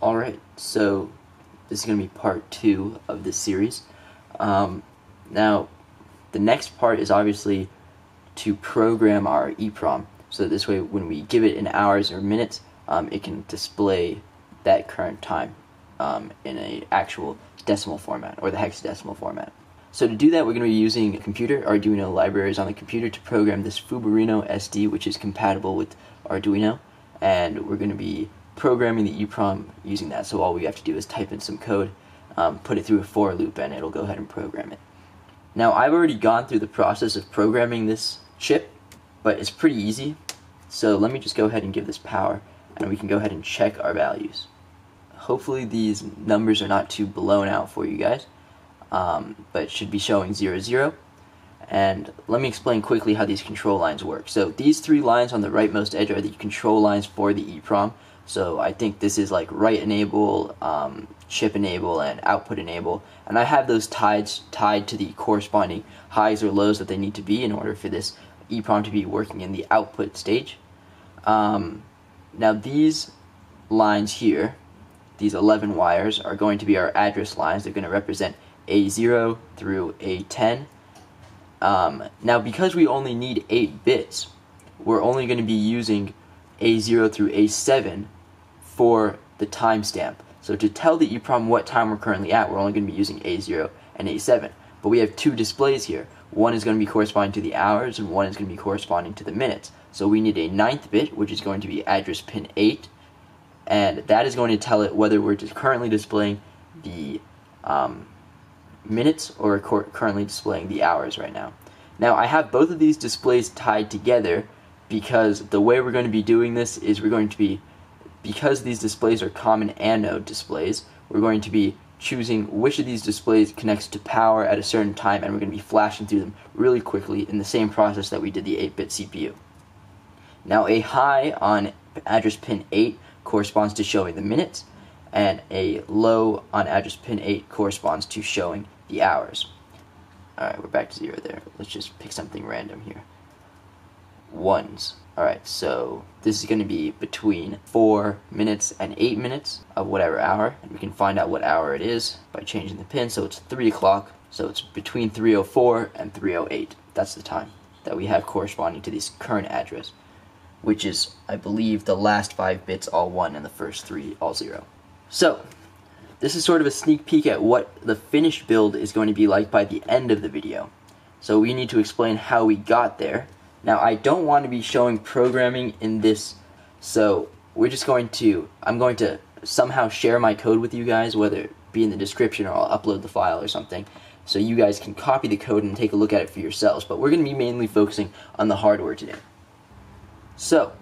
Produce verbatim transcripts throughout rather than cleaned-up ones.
Alright, so this is going to be part two of this series. Um, now, the next part is obviously to program our EEPROM, so that this way when we give it in hours or minutes, um, it can display that current time um, in an actual decimal format, or the hexadecimal format. So to do that, we're going to be using a computer, Arduino libraries on the computer, to program this Fubarino S D, which is compatible with Arduino, and we're going to be programming the EEPROM using that. So all we have to do is type in some code, um, put it through a for loop, and it'll go ahead and program it. Now, I've already gone through the process of programming this chip, but it's pretty easy. So let me just go ahead and give this power, and we can go ahead and check our values. Hopefully these numbers are not too blown out for you guys, um, but it should be showing zero, zero. And let me explain quickly how these control lines work. So these three lines on the rightmost edge are the control lines for the EEPROM. So I think this is like write enable, um, chip enable, and output enable. And I have those tied, tied to the corresponding highs or lows that they need to be in order for this EEPROM to be working in the output stage. Um, now these lines here, these eleven wires, are going to be our address lines. They're going to represent A zero through A ten. Um, now because we only need eight bits, we're only going to be using A zero through A seven for the timestamp. So to tell the EEPROM what time we're currently at, we're only going to be using A zero and A seven. But we have two displays here. One is going to be corresponding to the hours, and one is going to be corresponding to the minutes. So we need a ninth bit, which is going to be address pin eight, and that is going to tell it whether we're just currently displaying the um, minutes or currently displaying the hours right now. Now, I have both of these displays tied together, because the way we're going to be doing this is we're going to be, because these displays are common anode displays, we're going to be choosing which of these displays connects to power at a certain time, and we're going to be flashing through them really quickly in the same process that we did the eight bit C P U. Now, a high on address pin eight corresponds to showing the minutes, and a low on address pin eight corresponds to showing the hours. Alright, we're back to zero there. Let's just pick something random here. Ones. Alright, so this is going to be between four minutes and eight minutes of whatever hour. And we can find out what hour it is by changing the pin, so it's three o'clock. So it's between three oh four and three oh eight. That's the time that we have corresponding to this current address, which is, I believe, the last five bits all one and the first three all zero. So this is sort of a sneak peek at what the finished build is going to be like by the end of the video. So we need to explain how we got there. Now, I don't want to be showing programming in this, so we're just going to, I'm going to somehow share my code with you guys, whether it be in the description or I'll upload the file or something, so you guys can copy the code and take a look at it for yourselves. But we're going to be mainly focusing on the hardware today. So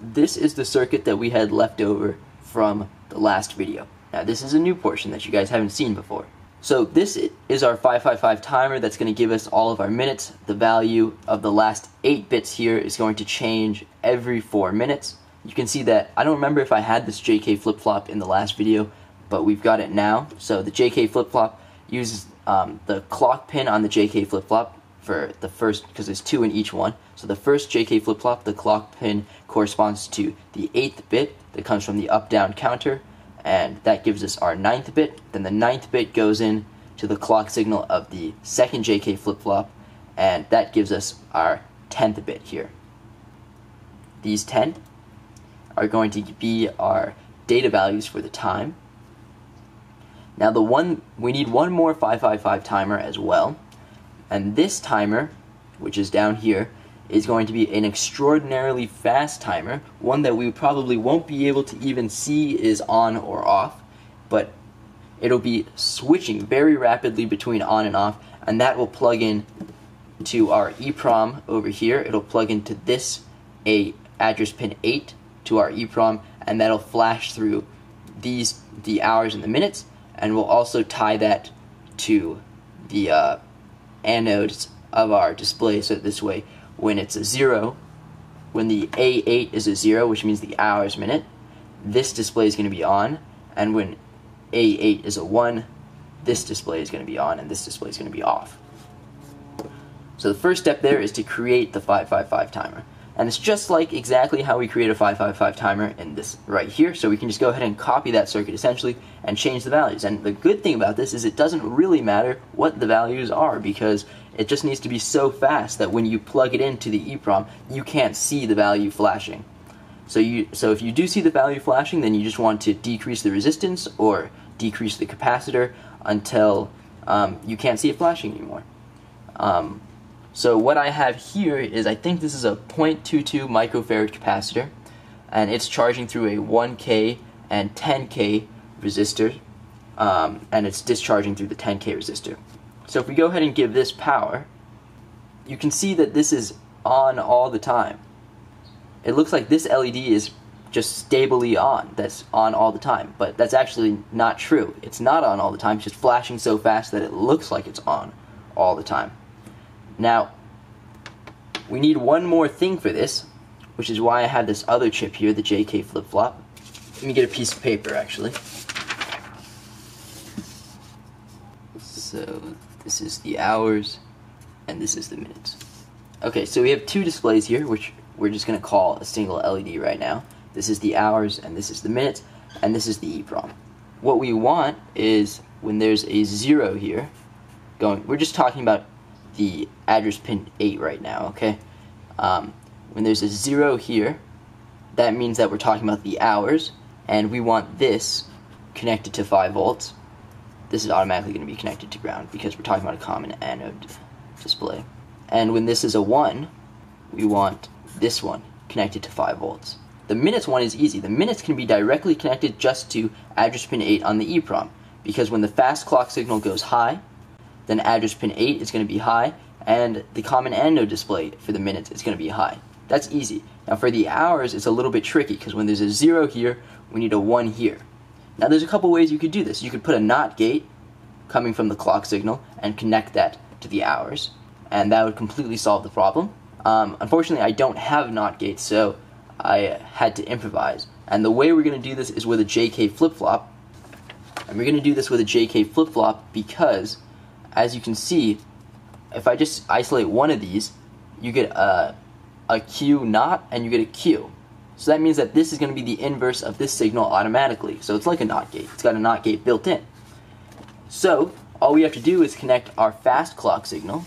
this is the circuit that we had left over from the last video. Now, this is a new portion that you guys haven't seen before. So this is our five five five timer that's going to give us all of our minutes. The value of the last eight bits here is going to change every four minutes. You can see that I don't remember if I had this J K flip-flop in the last video, but we've got it now. So the J K flip-flop uses um, the clock pin on the J K flip-flop for the first, because there's two in each one. So the first J K flip-flop, the clock pin corresponds to the eighth bit that comes from the up-down counter, and that gives us our ninth bit. Then the ninth bit goes in to the clock signal of the second J K flip-flop, and that gives us our tenth bit here. These ten are going to be our data values for the time. Now, the one we need one more five five five timer as well, and this timer, which is down here, is going to be an extraordinarily fast timer, one that we probably won't be able to even see is on or off, but it'll be switching very rapidly between on and off, and that will plug in to our EEPROM over here. It'll plug into this a address pin eight to our EEPROM, and that'll flash through these the hours and the minutes, and we'll also tie that to the uh, anodes of our display, so this way when it's a zero, when the A eight is a zero, which means the hours minute, this display is going to be on, and when A eight is a one, this display is going to be on, and this display is going to be off. So the first step there is to create the five five five timer, And it's just like exactly how we create a five five five timer in this right here. So we can just go ahead and copy that circuit essentially and change the values. And the good thing about this is it doesn't really matter what the values are, because it just needs to be so fast that when you plug it into the EEPROM, you can't see the value flashing. So you, so if you do see the value flashing, then you just want to decrease the resistance or decrease the capacitor until um, you can't see it flashing anymore. Um, So what I have here is, I think this is a zero point two two microfarad capacitor, and it's charging through a one K and ten K resistor, um, and it's discharging through the ten K resistor. So if we go ahead and give this power, you can see that this is on all the time. It looks like this L E D is just stably on, that's on all the time, but that's actually not true. It's not on all the time, it's just flashing so fast that it looks like it's on all the time. Now, we need one more thing for this, which is why I have this other chip here, the J K flip-flop. Let me get a piece of paper, actually. So, this is the hours, and this is the minutes. Okay, so we have two displays here, which we're just going to call a single L E D right now. This is the hours, and this is the minutes, and this is the EEPROM. What we want is, when there's a zero here, going, we're just talking about the address pin eight right now, okay? Um, when there's a zero here, that means that we're talking about the hours, and we want this connected to five volts. This is automatically going to be connected to ground because we're talking about a common anode display. And when this is a one, we want this one connected to five volts. The minutes one is easy. The minutes can be directly connected just to address pin eight on the EEPROM, because when the fast clock signal goes high, then address pin eight is going to be high, and the common anode display for the minutes is going to be high. That's easy. Now for the hours, it's a little bit tricky, because when there's a zero here, we need a one here. Now there's a couple ways you could do this. You could put a NOT gate coming from the clock signal and connect that to the hours, and that would completely solve the problem. Um, unfortunately, I don't have NOT gates, so I had to improvise. And the way we're going to do this is with a J K flip-flop. And we're going to do this with a J K flip-flop because, as you can see, if I just isolate one of these, you get a, a Q naught and you get a Q. So that means that this is going to be the inverse of this signal automatically. So it's like a NOT gate. It's got a NOT gate built in. So all we have to do is connect our fast clock signal.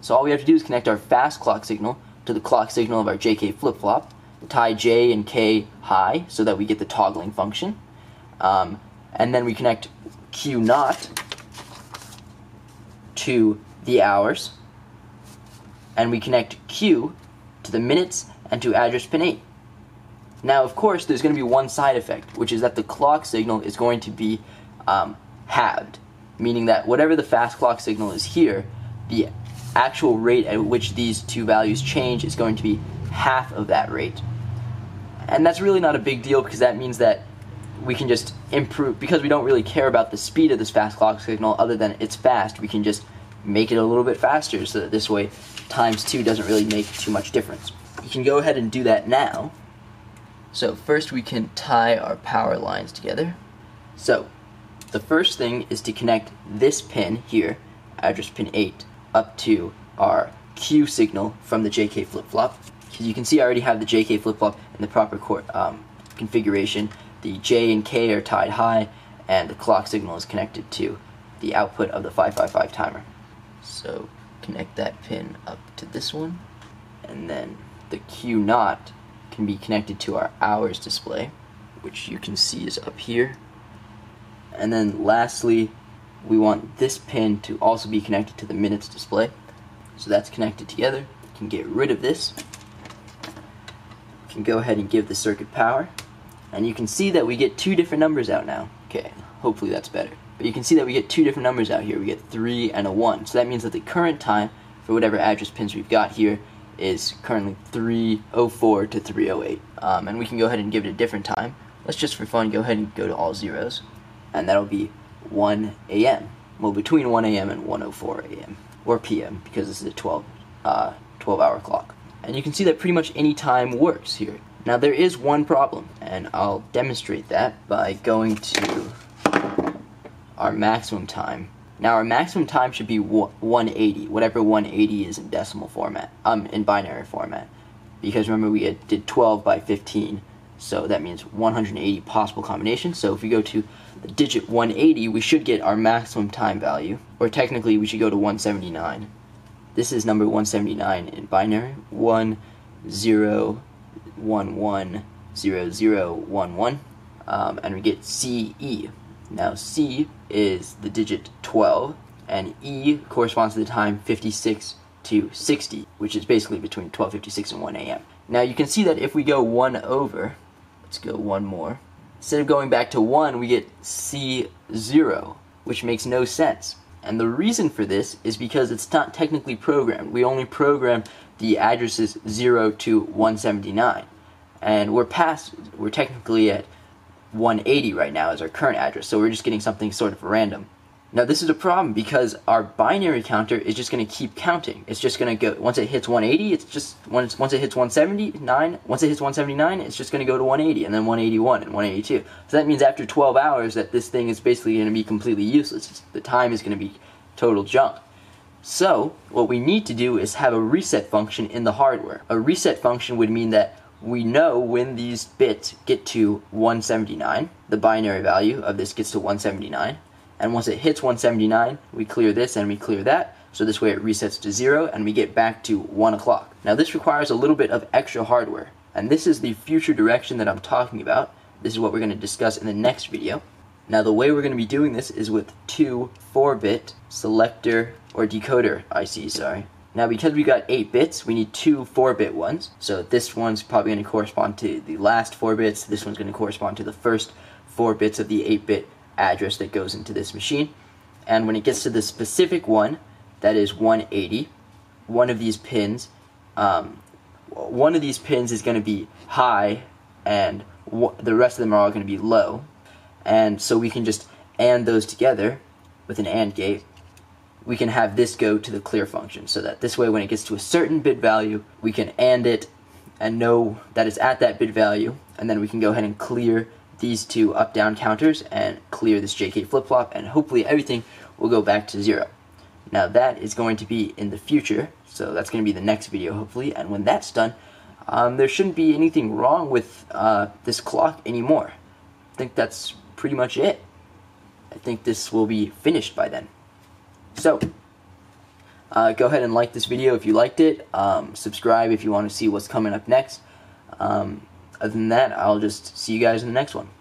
So all we have to do is connect our fast clock signal to the clock signal of our J K flip-flop, tie J and K high so that we get the toggling function. Um, and then we connect Q naught to the hours, and we connect Q to the minutes and to address pin eight. Now of course there's going to be one side effect, which is that the clock signal is going to be um, halved, meaning that whatever the fast clock signal is here, the actual rate at which these two values change is going to be half of that rate. And that's really not a big deal, because that means that we can just improve, because we don't really care about the speed of this fast clock signal other than it's fast, we can just make it a little bit faster so that this way times two doesn't really make too much difference. You can go ahead and do that now. So first we can tie our power lines together. So the first thing is to connect this pin here, address pin eight, up to our Q signal from the J K flip-flop. Because you can see I already have the J K flip-flop in the proper um, configuration. The J and K are tied high, and the clock signal is connected to the output of the five five five timer. So connect that pin up to this one, and then the Q naught can be connected to our hours display, which you can see is up here. And then lastly, we want this pin to also be connected to the minutes display. So that's connected together. You can get rid of this. You can go ahead and give the circuit power. And you can see that we get two different numbers out now. Okay, hopefully that's better. But you can see that we get two different numbers out here. We get three and a one. So that means that the current time for whatever address pins we've got here is currently three oh four to three oh eight. Um, and we can go ahead and give it a different time. Let's just for fun go ahead and go to all zeros. And that'll be one A M Well, between one A M and one oh four A M Or P M, because this is a twelve, uh, twelve hour clock. And you can see that pretty much any time works here. Now there is one problem, and I'll demonstrate that by going to our maximum time. Now our maximum time should be one eighty, whatever one eighty is in decimal format, um, in binary format. because remember we did twelve by fifteen, so that means one hundred eighty possible combinations. So if we go to the digit one eighty, we should get our maximum time value, or technically we should go to one seventy-nine. This is number one seventy-nine in binary, one zero one one zero zero one one, um, and we get C E. Now C is the digit twelve, and E corresponds to the time fifty-six to sixty, which is basically between twelve fifty-six and one A M Now you can see that if we go one over, let's go one more, instead of going back to one, we get C zero, which makes no sense. And the reason for this is because it's not technically programmed. We only program the addresses zero to one seventy-nine. And we're past, we're technically at one eighty right now as our current address, so we're just getting something sort of random. Now this is a problem because our binary counter is just going to keep counting. It's just going to go, once it hits one eighty, it's just, once, once it hits one seventy-nine, once it hits one seventy-nine, it's just going to go to one eighty, and then one eighty-one, and one eighty-two. So that means after twelve hours that this thing is basically going to be completely useless. It's, the time is going to be total junk. So what we need to do is have a reset function in the hardware. A reset function would mean that we know when these bits get to one seventy-nine, the binary value of this gets to one seventy-nine, and once it hits one seventy-nine, we clear this and we clear that, so this way it resets to zero and we get back to one o'clock. Now this requires a little bit of extra hardware, and this is the future direction that I'm talking about. This is what we're going to discuss in the next video. Now the way we're going to be doing this is with two four-bit selector or decoder I Cs, sorry. Now because we got eight bits, we need two four-bit ones, so this one's probably going to correspond to the last four bits, this one's going to correspond to the first four bits of the eight-bit address that goes into this machine. And when it gets to the specific one, that is one eighty, one of these pins, um, one of these pins is going to be high, and w the rest of them are all going to be low. And so we can just AND those together with an AND gate. We can have this go to the clear function, so that this way when it gets to a certain bit value, we can AND it and know that it's at that bit value, and then we can go ahead and clear these two up-down counters and clear this J K flip-flop, and hopefully everything will go back to zero. Now that is going to be in the future, so that's going to be the next video hopefully, and when that's done, um, there shouldn't be anything wrong with uh, this clock anymore. I think that's pretty much it. I think this will be finished by then. So, uh, go ahead and like this video if you liked it, um, subscribe if you want to see what's coming up next. Um, Other than that, I'll just see you guys in the next one.